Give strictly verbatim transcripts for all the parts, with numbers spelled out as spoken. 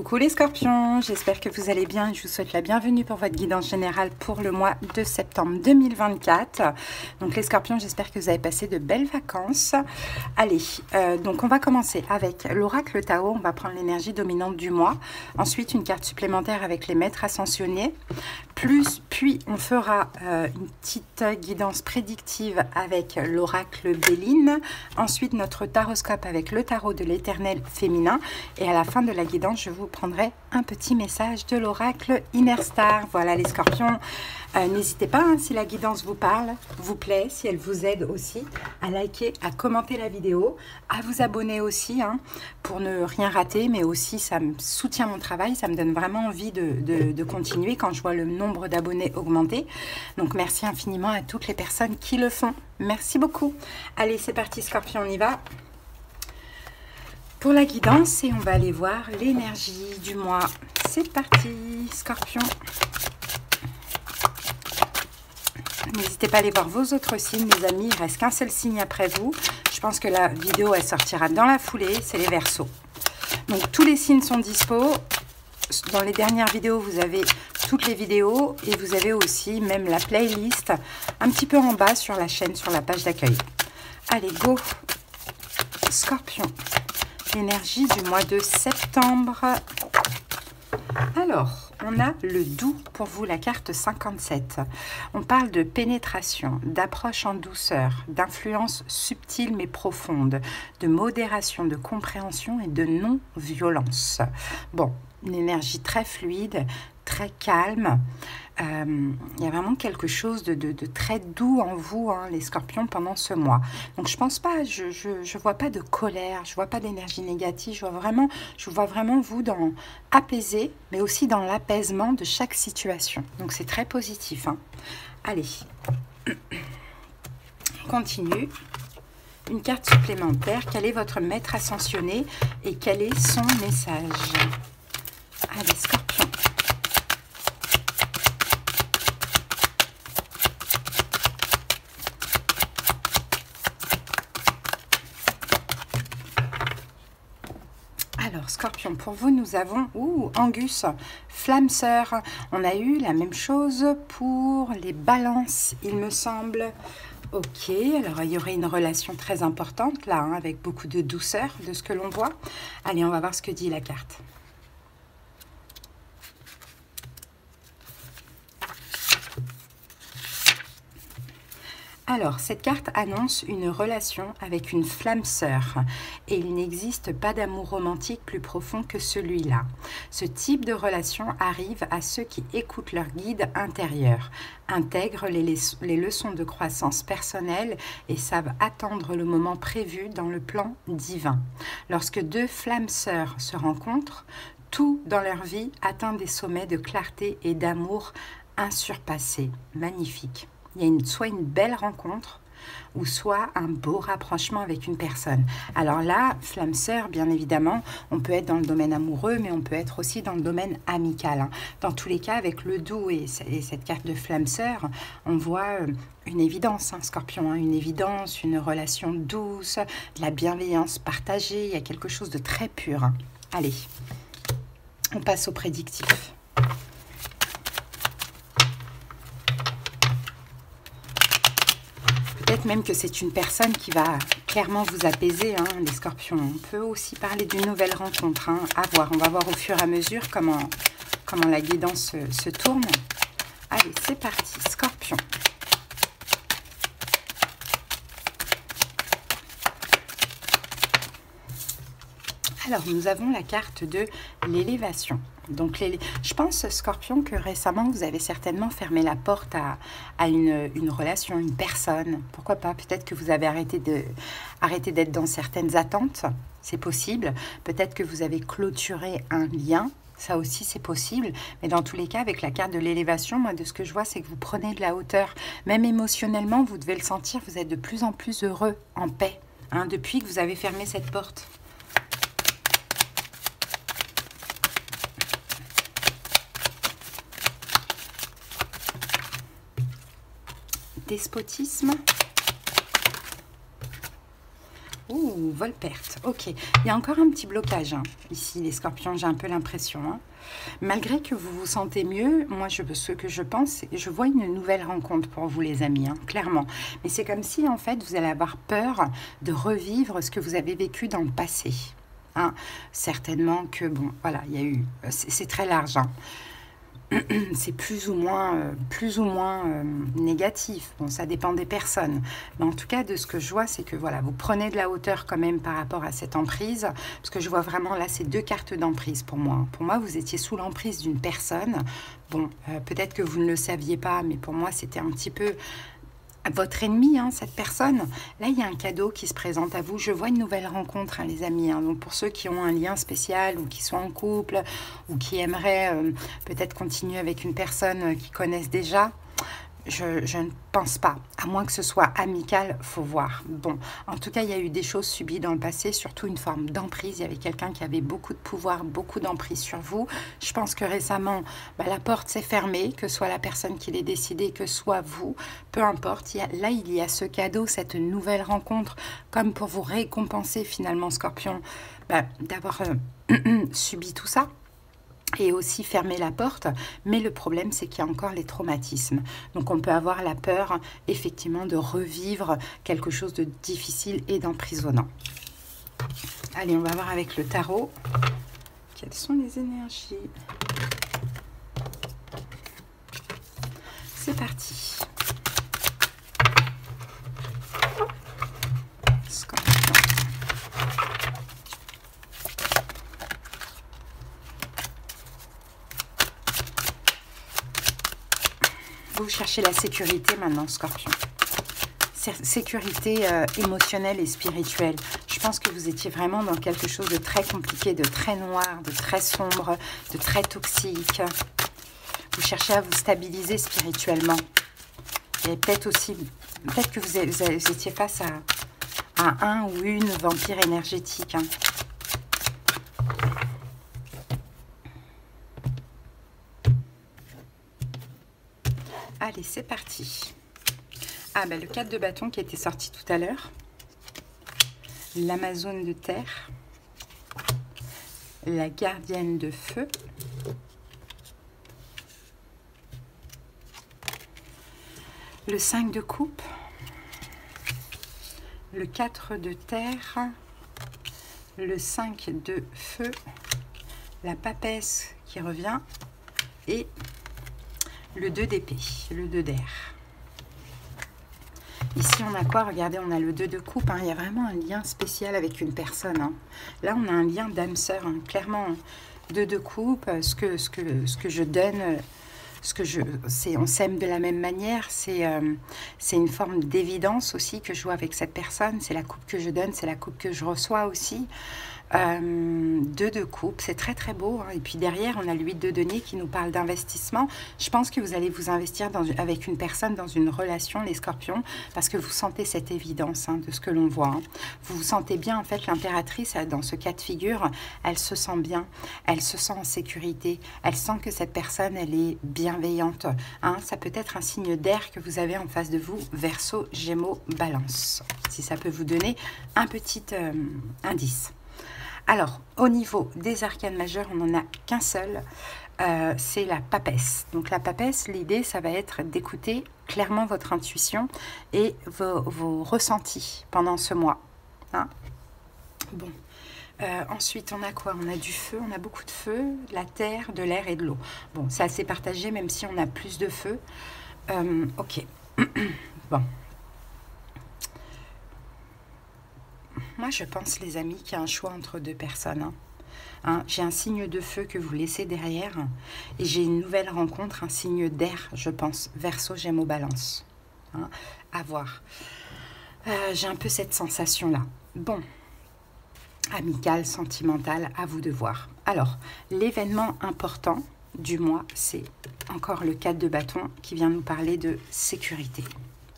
Coucou les scorpions, j'espère que vous allez bien et je vous souhaite la bienvenue pour votre guidance générale pour le mois de septembre deux mille vingt-quatre. Donc les scorpions, j'espère que vous avez passé de belles vacances. Allez, euh, donc on va commencer avec l'oracle Tao, on va prendre l'énergie dominante du mois. Ensuite une carte supplémentaire avec les maîtres ascensionnés. Plus, puis on fera euh, une petite guidance prédictive avec l'oracle Béline. Ensuite notre taroscope avec le tarot de l'éternel féminin. Et à la fin de la guidance, je vous Vous prendrez un petit message de l'oracle Inner Star. Voilà les scorpions, euh, n'hésitez pas hein, si la guidance vous parle, vous plaît, si elle vous aide aussi, à liker, à commenter la vidéo, à vous abonner aussi hein, pour ne rien rater, mais aussi ça me soutient mon travail, ça me donne vraiment envie de, de, de continuer quand je vois le nombre d'abonnés augmenter. Donc merci infiniment à toutes les personnes qui le font, merci beaucoup. Allez, c'est parti scorpion, on y va pour la guidance et on va aller voir l'énergie du mois. C'est parti, scorpion. N'hésitez pas à aller voir vos autres signes, les amis. Il ne reste qu'un seul signe après vous. Je pense que la vidéo, elle sortira dans la foulée. C'est les verseaux. Donc, tous les signes sont dispo. Dans les dernières vidéos, vous avez toutes les vidéos. Et vous avez aussi même la playlist un petit peu en bas sur la chaîne, sur la page d'accueil. Allez, go, scorpion. L'énergie du mois de septembre. Alors, on a le doux pour vous, la carte cinquante-sept. On parle de pénétration, d'approche en douceur, d'influence subtile mais profonde, de modération, de compréhension et de non-violence. Bon, une énergie très fluide, très calme. Euh, il y a vraiment quelque chose de, de, de très doux en vous, hein, les scorpions, pendant ce mois. Donc, je pense pas, je, je, je vois pas de colère, je vois pas d'énergie négative, je vois vraiment, je vois vraiment vous dans apaisé, mais aussi dans l'apaisement de chaque situation. Donc, c'est très positif. Hein. Allez, continue. Une carte supplémentaire. Quel est votre maître ascensionné et quel est son message? Allez, scorpion. Scorpion, pour vous, nous avons ouh, Angus, flamme sœur. On a eu la même chose pour les balances, il me semble. Ok, alors il y aurait une relation très importante là, hein, avec beaucoup de douceur de ce que l'on voit. Allez, on va voir ce que dit la carte. Alors, cette carte annonce une relation avec une flamme sœur et il n'existe pas d'amour romantique plus profond que celui-là. Ce type de relation arrive à ceux qui écoutent leur guide intérieur, intègrent les, les leçons de croissance personnelle et savent attendre le moment prévu dans le plan divin. Lorsque deux flammes sœurs se rencontrent, tout dans leur vie atteint des sommets de clarté et d'amour insurpassés. Magnifique. Il y a une, soit une belle rencontre ou soit un beau rapprochement avec une personne. Alors là, flamme sœur, bien évidemment, on peut être dans le domaine amoureux, mais on peut être aussi dans le domaine amical. Hein. Dans tous les cas, avec le doux et, et cette carte de flamme sœur, on voit une évidence, hein, scorpion, hein, une évidence, une relation douce, de la bienveillance partagée. Il y a quelque chose de très pur. Hein. Allez, on passe au prédictif. Peut-être même que c'est une personne qui va clairement vous apaiser, hein, les scorpions. On peut aussi parler d'une nouvelle rencontre, hein, à voir. On va voir au fur et à mesure comment, comment la guidance se, se tourne. Allez, c'est parti, scorpion. Alors, nous avons la carte de l'élévation. Donc, les, je pense, Scorpion, que récemment, vous avez certainement fermé la porte à, à une, une relation, une personne. Pourquoi pas? Peut-être que vous avez arrêté de, arrêté d'être dans certaines attentes. C'est possible. Peut-être que vous avez clôturé un lien. Ça aussi, c'est possible. Mais dans tous les cas, avec la carte de l'élévation, moi, de ce que je vois, c'est que vous prenez de la hauteur. Même émotionnellement, vous devez le sentir. Vous êtes de plus en plus heureux, en paix, hein, depuis que vous avez fermé cette porte. Despotisme. Ouh, ou vol-perte. Ok, il y a encore un petit blocage hein, ici, les scorpions, j'ai un peu l'impression. Hein. Malgré que vous vous sentez mieux, moi, je, ce que je pense, je vois une nouvelle rencontre pour vous, les amis, hein, clairement. Mais c'est comme si, en fait, vous allez avoir peur de revivre ce que vous avez vécu dans le passé. Hein. Certainement que, bon, voilà, il y a eu... C'est très large, hein. C'est plus ou moins, euh, plus ou moins euh, négatif. Bon, ça dépend des personnes. Mais en tout cas, de ce que je vois, c'est que voilà, vous prenez de la hauteur quand même par rapport à cette emprise. Parce que je vois vraiment là, ces deux cartes d'emprise pour moi. Pour moi, vous étiez sous l'emprise d'une personne. Bon, euh, peut-être que vous ne le saviez pas, mais pour moi, c'était un petit peu... votre ennemi, hein, cette personne. Là, il y a un cadeau qui se présente à vous. Je vois une nouvelle rencontre, hein, les amis. Hein. Donc, pour ceux qui ont un lien spécial ou qui sont en couple ou qui aimeraient euh, peut-être continuer avec une personne qu'ils connaissent déjà, je, je ne pense pas. À moins que ce soit amical, faut voir. Bon, en tout cas, il y a eu des choses subies dans le passé, surtout une forme d'emprise. Il y avait quelqu'un qui avait beaucoup de pouvoir, beaucoup d'emprise sur vous. Je pense que récemment, bah, la porte s'est fermée, que soit la personne qui l'ait décidé, que soit vous, peu importe. Il y a, là, il y a ce cadeau, cette nouvelle rencontre, comme pour vous récompenser finalement, Scorpion, bah, d'avoir euh, subi tout ça. Et aussi fermer la porte, mais le problème c'est qu'il y a encore les traumatismes. Donc on peut avoir la peur effectivement de revivre quelque chose de difficile et d'emprisonnant. Allez, on va voir avec le tarot. Quelles sont les énergies? C'est parti. Vous cherchez la sécurité maintenant, Scorpion. Sécurité euh, émotionnelle et spirituelle. Je pense que vous étiez vraiment dans quelque chose de très compliqué, de très noir, de très sombre, de très toxique. Vous cherchez à vous stabiliser spirituellement. Et peut-être aussi, peut-être que vous, avez, vous, avez, vous étiez face à, à un ou une vampire énergétique. Hein. Allez, c'est parti. Ah, ben, le quatre de bâton qui était sorti tout à l'heure. L'Amazone de terre. La gardienne de feu. Le cinq de coupe. Le quatre de terre. Le cinq de feu. La papesse qui revient. Et... le deux d'épée, le deux d'air. Ici, on a quoi? Regardez, on a le deux de coupe. Hein. Il y a vraiment un lien spécial avec une personne. Hein. Là, on a un lien d'âme-sœur. Hein. Clairement, deux de coupe, ce que, ce que, ce que je donne, ce que je, on s'aime de la même manière. C'est euh, une forme d'évidence aussi que je vois avec cette personne. C'est la coupe que je donne, c'est la coupe que je reçois aussi. Euh, deux de coupe, c'est très très beau hein. Et puis derrière on a l'huit de denier qui nous parle d'investissement. Je pense que vous allez vous investir dans, avec une personne dans une relation, les scorpions, parce que vous sentez cette évidence hein, de ce que l'on voit hein. Vous vous sentez bien en fait. L'impératrice dans ce cas de figure, elle se sent bien, elle se sent en sécurité, elle sent que cette personne elle est bienveillante hein. Ça peut être un signe d'air que vous avez en face de vous, Verseau, Gémeaux, Balance, si ça peut vous donner un petit euh, indice. Alors, au niveau des arcanes majeurs, on n'en a qu'un seul, euh, c'est la papesse. Donc la papesse, l'idée, ça va être d'écouter clairement votre intuition et vos, vos ressentis pendant ce mois. Hein? Bon, euh, ensuite, on a quoi? On a du feu, on a beaucoup de feu, de la terre, de l'air et de l'eau. Bon, c'est assez partagé, même si on a plus de feu. Euh, ok, bon. Moi, je pense, les amis, qu'il y a un choix entre deux personnes. Hein. Hein, j'ai un signe de feu que vous laissez derrière hein, et j'ai une nouvelle rencontre, un signe d'air, je pense. Verseau, Gémeaux, Balance. Hein, à voir. Euh, j'ai un peu cette sensation-là. Bon. Amicale, sentimentale, à vous de voir. Alors, l'événement important du mois, c'est encore le quatre de bâton qui vient nous parler de sécurité.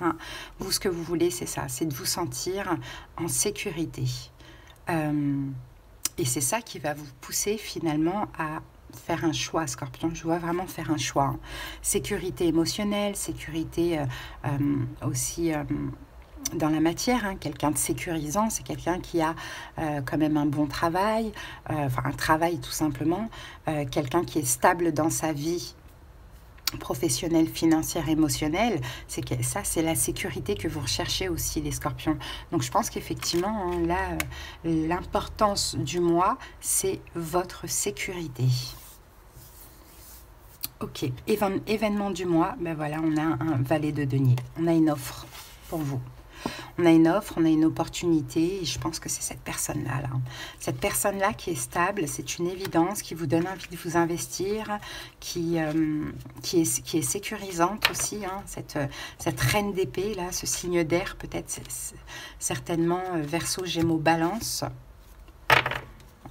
Hein, vous, ce que vous voulez, c'est ça, c'est de vous sentir en sécurité. Euh, et c'est ça qui va vous pousser finalement à faire un choix, Scorpion. Je vois vraiment faire un choix. Hein. Sécurité émotionnelle, sécurité euh, euh, aussi euh, dans la matière, hein. Quelqu'un de sécurisant, c'est quelqu'un qui a euh, quand même un bon travail, euh, enfin un travail tout simplement, euh, quelqu'un qui est stable dans sa vie professionnelle, financière, émotionnelle. C'est que ça, c'est la sécurité que vous recherchez aussi, les scorpions. Donc je pense qu'effectivement, hein, là, l'importance du moi, c'est votre sécurité. Ok, Évén- événement du mois, ben voilà, on a un valet de denier. On a une offre pour vous. On a une offre, on a une opportunité, et je pense que c'est cette personne-là. Là. Cette personne-là qui est stable, c'est une évidence, qui vous donne envie de vous investir, qui, euh, qui, est, qui est sécurisante aussi, hein, cette, cette reine d'épée, là, ce signe d'air, peut-être certainement euh, Verseau, Gémeaux, Balance.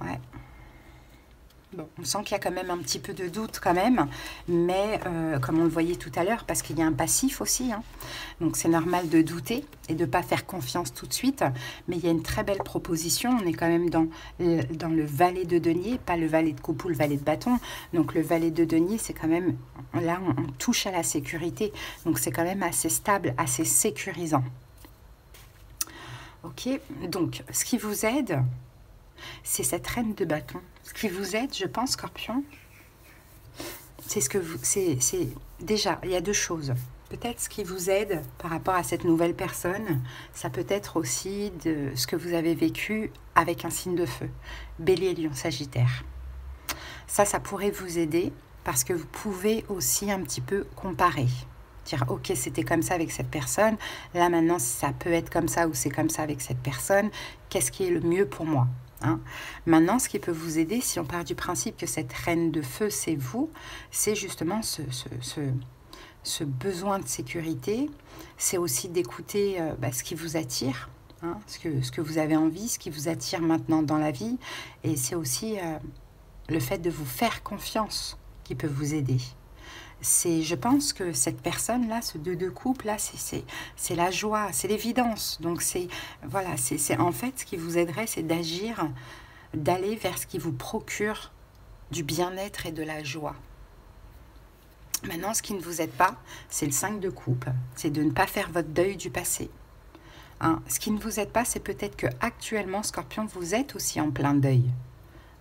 Ouais. Bon, on sent qu'il y a quand même un petit peu de doute quand même, mais euh, comme on le voyait tout à l'heure, parce qu'il y a un passif aussi, hein, donc c'est normal de douter et de ne pas faire confiance tout de suite, mais il y a une très belle proposition, on est quand même dans le, dans le valet de denier, pas le valet de coupe ou le valet de bâton, donc le valet de denier, c'est quand même, là on, on touche à la sécurité, donc c'est quand même assez stable, assez sécurisant. Ok, donc ce qui vous aide, c'est cette reine de bâton. Ce qui vous aide, je pense, Scorpion, c'est ce que vous... C'est déjà, il y a deux choses. Peut-être ce qui vous aide par rapport à cette nouvelle personne, ça peut être aussi de ce que vous avez vécu avec un signe de feu. Bélier, Lion, Sagittaire. Ça, ça pourrait vous aider parce que vous pouvez aussi un petit peu comparer. Dire, ok, c'était comme ça avec cette personne, là maintenant, ça peut être comme ça ou c'est comme ça avec cette personne. Qu'est-ce qui est le mieux pour moi ? Hein? Maintenant, ce qui peut vous aider, si on part du principe que cette reine de feu, c'est vous, c'est justement ce, ce, ce, ce besoin de sécurité, c'est aussi d'écouter euh, bah, ce qui vous attire, hein? ce, que, ce que vous avez envie, ce qui vous attire maintenant dans la vie, et c'est aussi euh, le fait de vous faire confiance qui peut vous aider. C'est, je pense que cette personne-là, ce deux de couple-là, c'est la joie, c'est l'évidence. Donc, c'est, voilà, c'est en fait, ce qui vous aiderait, c'est d'agir, d'aller vers ce qui vous procure du bien-être et de la joie. Maintenant, ce qui ne vous aide pas, c'est le cinq de coupe. C'est de ne pas faire votre deuil du passé. Hein? Ce qui ne vous aide pas, c'est peut-être que actuellement, Scorpion, vous êtes aussi en plein deuil.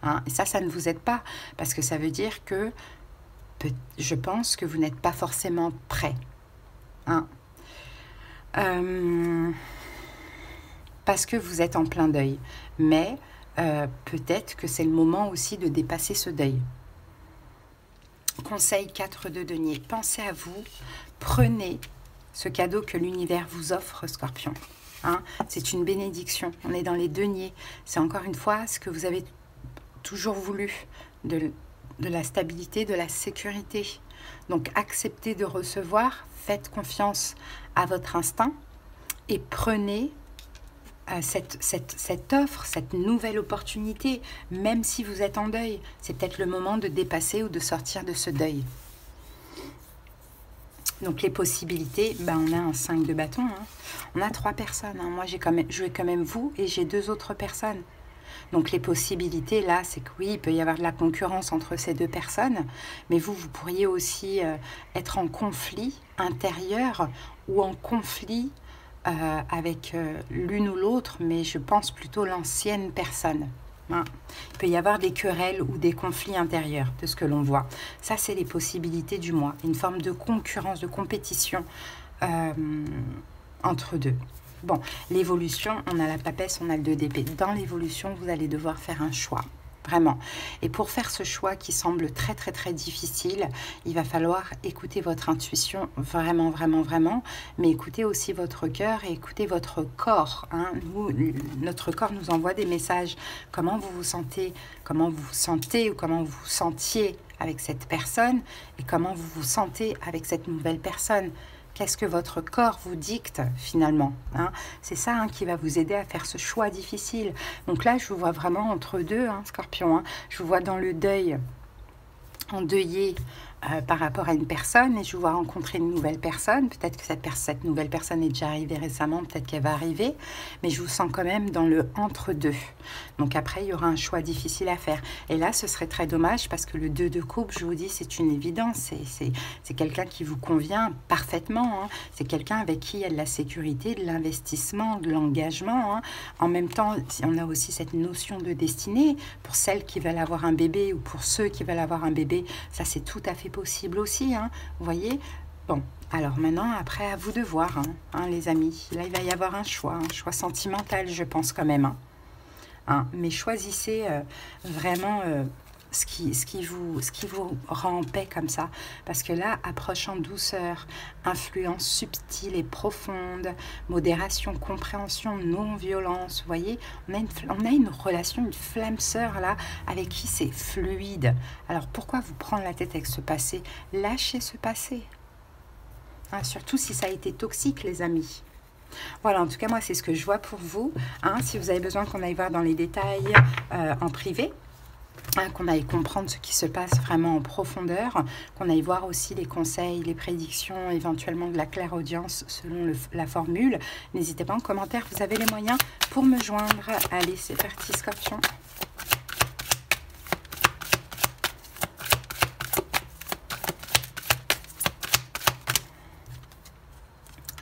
Hein? Et ça, ça ne vous aide pas, parce que ça veut dire que je pense que vous n'êtes pas forcément prêt. Hein? Euh, parce que vous êtes en plein deuil. Mais euh, peut-être que c'est le moment aussi de dépasser ce deuil. Conseil quatre de denier. Pensez à vous. Prenez ce cadeau que l'univers vous offre, Scorpion. Hein? C'est une bénédiction. On est dans les deniers. C'est encore une fois ce que vous avez toujours voulu de... de la stabilité, de la sécurité. Donc, acceptez de recevoir, faites confiance à votre instinct et prenez euh, cette, cette, cette offre, cette nouvelle opportunité, même si vous êtes en deuil. C'est peut-être le moment de dépasser ou de sortir de ce deuil. Donc, les possibilités, ben, on a un cinq de bâton. Hein. On a trois personnes. Hein. Moi, j'ai quand même, joué quand même vous et j'ai deux autres personnes. Donc, les possibilités, là, c'est que oui, il peut y avoir de la concurrence entre ces deux personnes, mais vous, vous pourriez aussi euh, être en conflit intérieur ou en conflit euh, avec euh, l'une ou l'autre, mais je pense plutôt l'ancienne personne. Hein. Il peut y avoir des querelles ou des conflits intérieurs, de ce que l'on voit. Ça, c'est les possibilités du moi, une forme de concurrence, de compétition euh, entre deux. Bon, l'évolution, on a la papesse, on a le deux d'épée. Dans l'évolution, vous allez devoir faire un choix, vraiment. Et pour faire ce choix qui semble très, très, très difficile, il va falloir écouter votre intuition, vraiment, vraiment, vraiment, mais écouter aussi votre cœur et écouter votre corps. Hein. Nous, notre corps nous envoie des messages. Comment vous vous sentez, comment vous vous sentez ou comment vous vous sentiez avec cette personne et comment vous vous sentez avec cette nouvelle personne. Qu'est-ce que votre corps vous dicte, finalement, hein? C'est ça hein, qui va vous aider à faire ce choix difficile. Donc là, je vous vois vraiment entre deux, hein, Scorpion. Hein? Je vous vois dans le deuil, endeuillé, euh, par rapport à une personne et je vois rencontrer une nouvelle personne. Peut-être que cette, per cette nouvelle personne est déjà arrivée récemment, peut-être qu'elle va arriver, mais je vous sens quand même dans le entre-deux. Donc après, il y aura un choix difficile à faire. Et là, ce serait très dommage parce que le deux de coupe, je vous dis, c'est une évidence. C'est quelqu'un qui vous convient parfaitement. Hein. C'est quelqu'un avec qui il y a de la sécurité, de l'investissement, de l'engagement. Hein. En même temps, on a aussi cette notion de destinée pour celles qui veulent avoir un bébé ou pour ceux qui veulent avoir un bébé. Ça, c'est tout à fait possible aussi. Hein. Vous voyez ? Bon, alors maintenant, après, à vous de voir, hein, hein, les amis. Là, il va y avoir un choix, un choix sentimental, je pense quand même. Hein. Hein, mais choisissez euh, vraiment euh, ce, qui, ce, qui vous, ce qui vous rend en paix comme ça. Parce que là, approche en douceur, influence subtile et profonde, modération, compréhension, non-violence. Vous voyez, on a, une, on a une relation, une flamme sœur là, avec qui c'est fluide. Alors pourquoi vous prendre la tête avec ce passé? Lâchez ce passé. Hein, surtout si ça a été toxique, les amis. Voilà, en tout cas, moi, c'est ce que je vois pour vous. Hein, si vous avez besoin qu'on aille voir dans les détails euh, en privé, hein, qu'on aille comprendre ce qui se passe vraiment en profondeur, qu'on aille voir aussi les conseils, les prédictions, éventuellement de la clairaudience selon le, la formule, n'hésitez pas en commentaire, vous avez les moyens pour me joindre. Allez, c'est parti, Scorpion.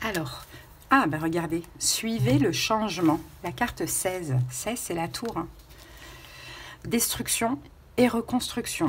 Alors... Ah, ben regardez, suivez le changement. La carte seize. seize, c'est la tour. Hein. Destruction et reconstruction.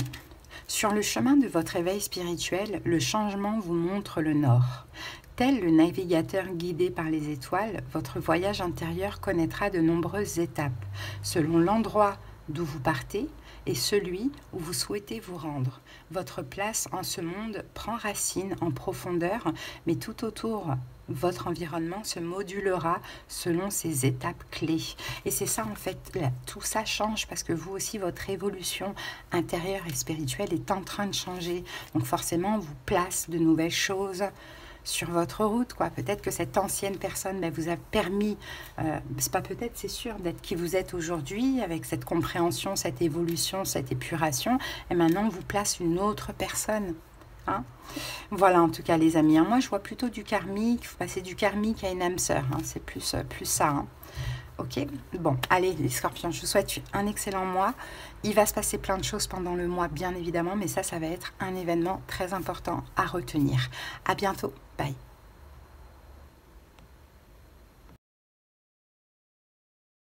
Sur le chemin de votre éveil spirituel, le changement vous montre le nord. Tel le navigateur guidé par les étoiles, votre voyage intérieur connaîtra de nombreuses étapes, selon l'endroit d'où vous partez et celui où vous souhaitez vous rendre. Votre place en ce monde prend racine en profondeur, mais tout autour, votre environnement se modulera selon ces étapes clés. Et c'est ça, en fait, là, tout ça change parce que vous aussi, votre évolution intérieure et spirituelle est en train de changer. Donc forcément, on vous place de nouvelles choses sur votre route, quoi. Peut-être que cette ancienne personne ben, vous a permis, euh, c'est pas peut-être, c'est sûr, d'être qui vous êtes aujourd'hui, avec cette compréhension, cette évolution, cette épuration, et maintenant on vous place une autre personne. Hein? Voilà, en tout cas, les amis, hein, moi je vois plutôt du karmique, vous passez du karmique à une âme sœur, hein, c'est plus, euh, plus ça. Hein. Ok, bon, allez les scorpions, je vous souhaite un excellent mois. Il va se passer plein de choses pendant le mois, bien évidemment, mais ça, ça va être un événement très important à retenir. À bientôt, bye.